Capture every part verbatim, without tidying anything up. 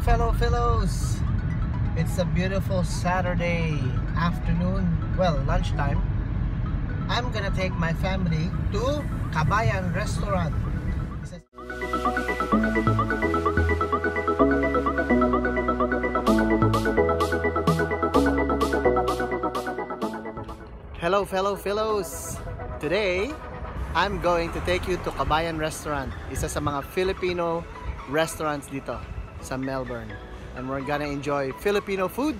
fellow Filos! It's a beautiful Saturday afternoon, well, lunchtime. I'm gonna take my family to Kabayan Restaurant. Hello fellow Filos! Today, I'm going to take you to Kabayan Restaurant, isa sa mga Filipino restaurants dito sa Melbourne. And we're gonna enjoy Filipino food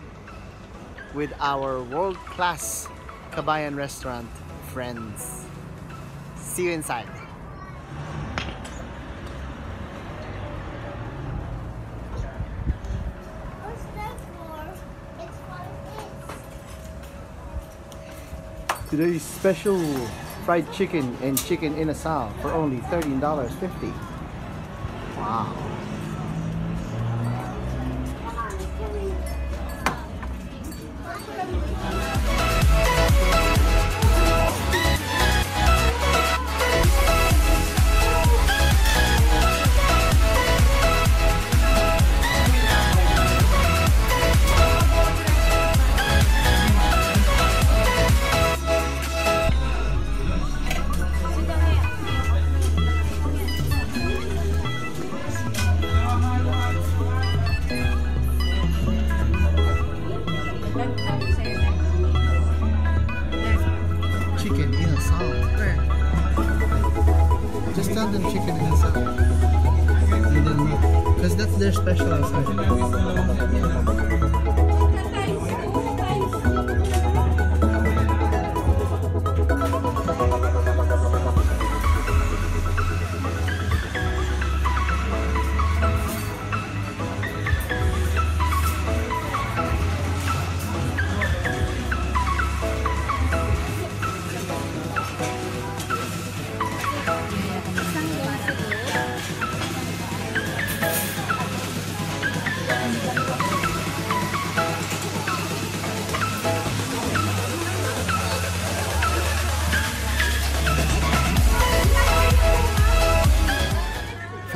with our world-class Kabayan Restaurant friends. See you inside! Today's special fried chicken and chicken in a sal for only thirteen dollars and fifty cents. Wow. Chicken in a salad. Just tell them chicken in a salad. And then, because that's their special inside.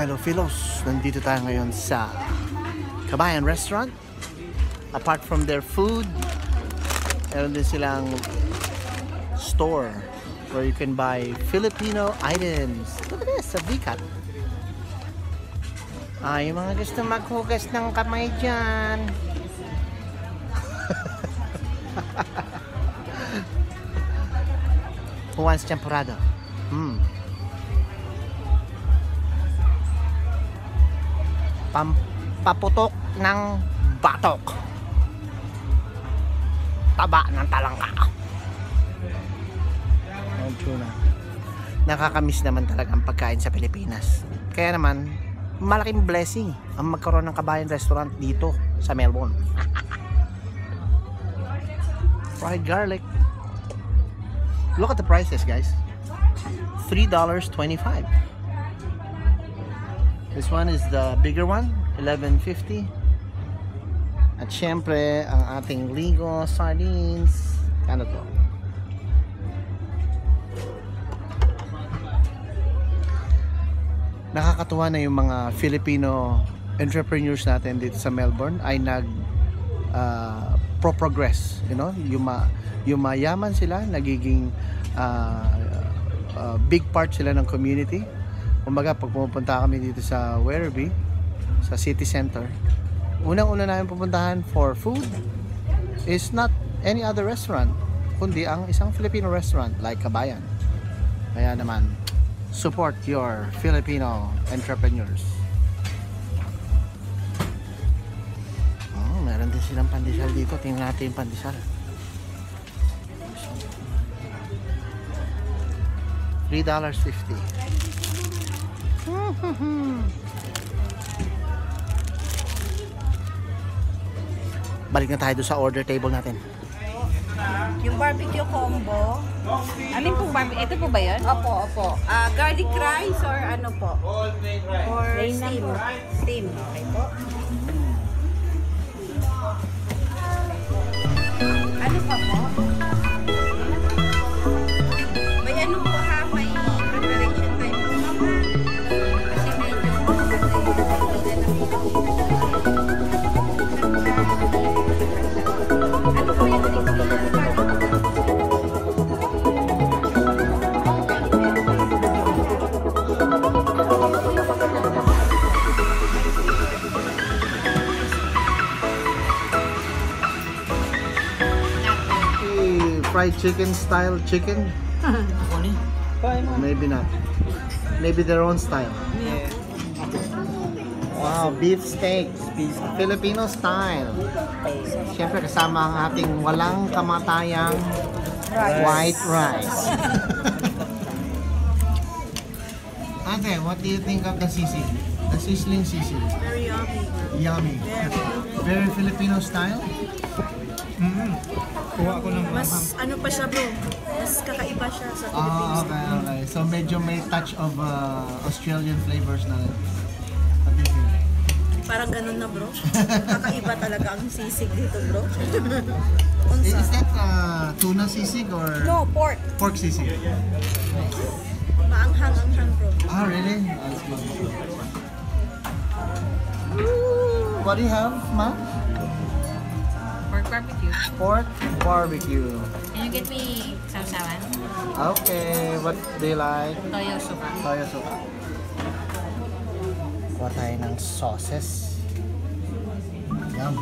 Fellow Filos, nandito tayo ngayon sa Kabayan Restaurant. Apart from their food, meron din silang store where you can buy Filipino items. Look at this, sa bikat. Ah, yung mga gusto maghugas ng kamay dyan. Who wants champurrado? Hmm. Pampaputok ng batok, taba ng talangka. Nakakamiss naman talaga ang pagkain sa Pilipinas, kaya naman malaking blessing ang magkaroon ng Kabayan Restaurant dito sa Melbourne. Fried garlic. Look at the prices, guys. Three dollars and twenty-five cents. This one is the bigger one, eleven fifty. At syempre, ang ating ligo, sardines, ano to? Nakakatuwa na yung mga Filipino entrepreneurs natin dito sa Melbourne ay nag uh, pro-progress, you know? Yuma, yumayaman sila, nagiging uh, uh, big part sila ng community. Kumbaga, pag pumunta kami dito sa Werribee, sa city center, unang-una namin pupuntahan for food is not any other restaurant, kundi ang isang Filipino restaurant like Kabayan. Kaya naman, support your Filipino entrepreneurs. Oh, meron din silang pandesal dito. Tingnan natin yung pandesal. three dollars and fifty cents. Balik na tayo sa order table natin. Yung barbecue combo. Ano po ba? Ito po ba yun? Opo, opo. Uh, garlic rice or ano po? Or steam. Steam. Okay po. Ano pa po? May ano po ha? May preparation tayo po. Kasi medyo... fried chicken style chicken? Maybe not. Maybe their own style. Yeah. Wow, beef steaks. Filipino style. Siyempre kasama ang ating walang kamatayang rice. White rice. Ate, what do you think of the sisig? The sizzling sisig? Very yummy. Yummy. Very Filipino style? Mm-hmm. Kuha ko ng mas ano pa siya bro? Mas kakaiba siya sa Philippines. Oh, okay, okay. So medyo may touch of uh, Australian flavors na rin. Parang ganun na bro. Kakaiba talaga ang sisig dito bro. Is that uh, tuna sisig or? No, pork. Pork sisig. Maanghang-anghang bro. Ah, really? What do you have, ma? Pork barbecue. Pork barbecue. Can you get me sawsawan? Okay, what do you like? Toyo suka. Toyo suka. Kuha tayo ng sauces. Yum.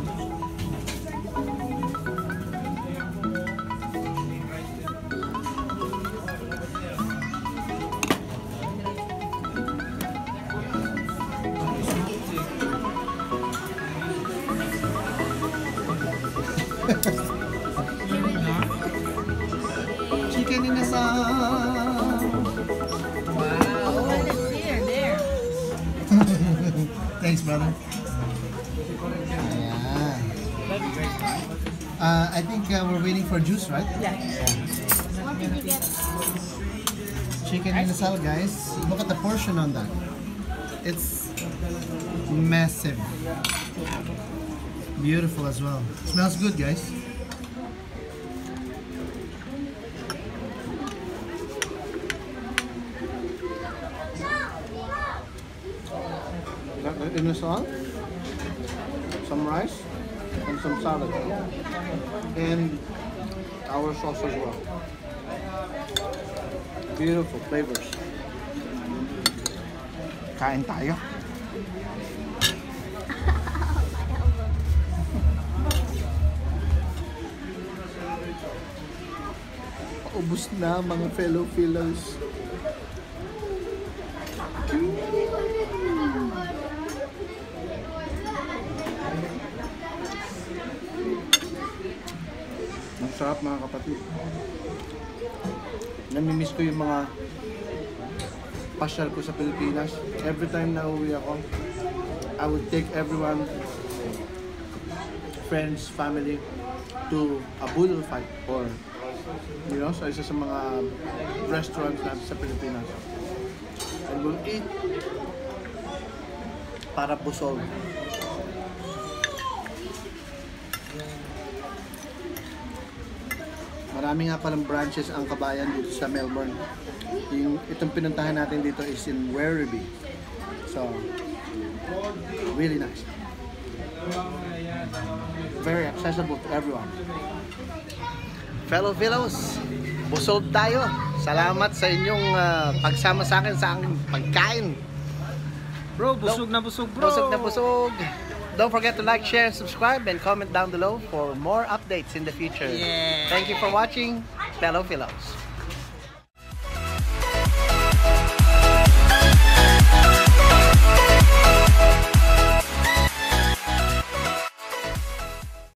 Chicken in a song. Wow. There, there. Thanks, brother. Yeah. Uh, I think uh, we're waiting for juice, right? Yeah. What did you get? Chicken in a sal, guys. Look at the portion on that. It's massive. Beautiful as well. Smells good, guys. In a salad, some rice, and some salad, and our sauce as well. Beautiful flavors. Kain tayo. Ubus na mga fellow Filos. Sarap mga kapatid. Namimiss ko yung mga pasyal ko sa Pilipinas. Every time na uwi ako, I would take everyone, friends, family, to a bullfight or, you know, sa isa sa mga restaurants natin sa Pilipinas. And we'll eat para busog. Marami nga palang branches ang Kabayan dito sa Melbourne. Yung, itong pinuntahan natin dito is in Werribee. So, really nice. Very accessible to everyone. Fellow Filos, busog tayo. Salamat sa inyong uh, pagsama sa akin sa aking pagkain. Bro, busog na busog bro. Busog na busog. Don't forget to like, share, and subscribe, and comment down below for more updates in the future. Yeah. Thank you for watching, fellow Filos.